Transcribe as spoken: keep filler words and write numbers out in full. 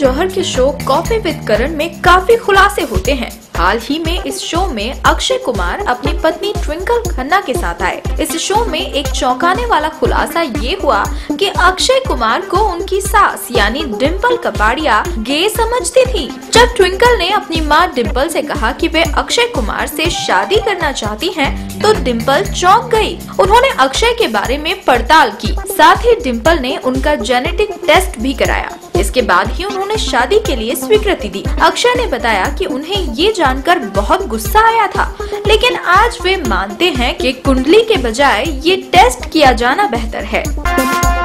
जौहर के show coffee with करण में काफी खुलासे होते हैं। हाल ही में इस शो में अक्षय कुमार अपनी पत्नी ट्विंकल खन्ना के साथ आए। इस शो में एक चौंकाने वाला खुलासा ये हुआ कि अक्षय कुमार को उनकी सास यानी डिम्पल कपाड़िया गे समझती थी। जब ट्विंकल ने अपनी माँ डिम्पल से कहा कि वे अक्षय कुमार से शादी करना चाहती हैं, तो डिम्पल चौंक गई। उन्होंने अक्षय के बारे में पड़ताल की, साथ ही डिम्पल ने उनका जेनेटिक टेस्ट भी कराया। इसके बाद ही उन्होंने शादी के लिए स्वीकृति दी। अक्षय ने बताया कि उन्हें ये जानकर बहुत गुस्सा आया था, लेकिन आज वे मानते हैं कि कुंडली के बजाय ये टेस्ट किया जाना बेहतर है।